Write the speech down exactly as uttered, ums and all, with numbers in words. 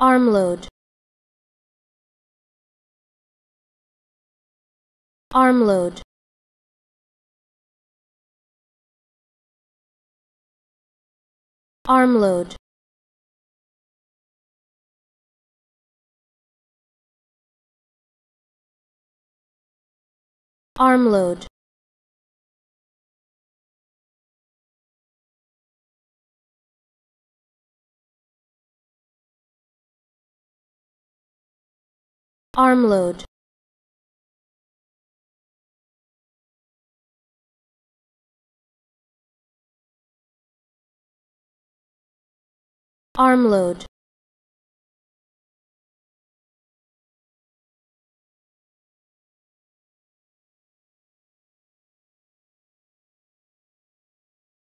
Armload. Armload. Armload. Armload. Armload. Armload.